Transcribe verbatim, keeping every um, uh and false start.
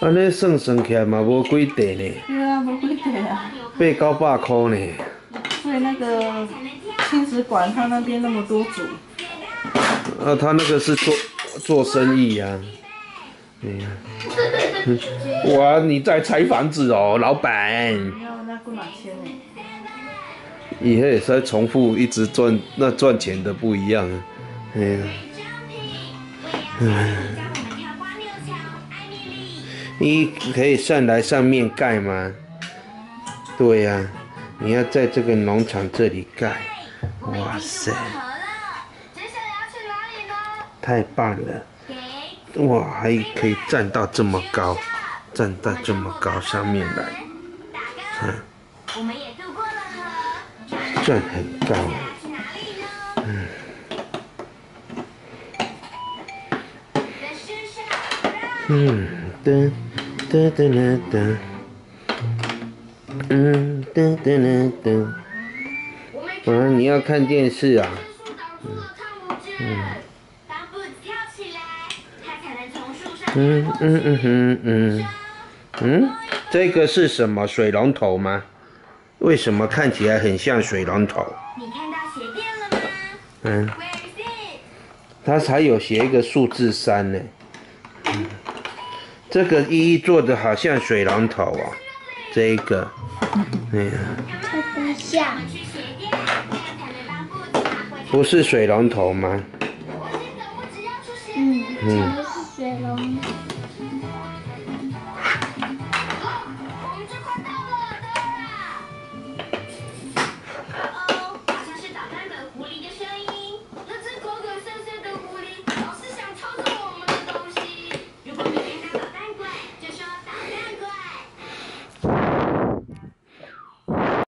安尼算算起来嘛，无几块呢。对啊，无几块啊。八九百块呢。所以那个亲子馆他那边那么多组。啊，他那个是做做生意啊。哎呀、啊，哇！你在拆房子哦，老板。没有，那过两千呢。以后也是重复一直赚，那赚钱的不一样啊。哎呀、啊，唉。 你可以上来上面盖吗？对呀、啊，你要在这个农场这里盖。哇塞！太棒了！哇，还可以站到这么高，站到这么高上面来，嗯、啊，站很高。嗯 嗯，噔噔噔噔噔，嗯，噔噔噔噔。啊，你要看电视啊？嗯嗯嗯嗯嗯嗯嗯，这个是什么水龙头吗？为什么看起来很像水龙头？你看到鞋垫了吗？嗯，它还有写一个数字三呢。嗯 这个一一做的好像水龙头啊，这个，哎呀，不像，不是水龙头吗？嗯，嗯，水龙头。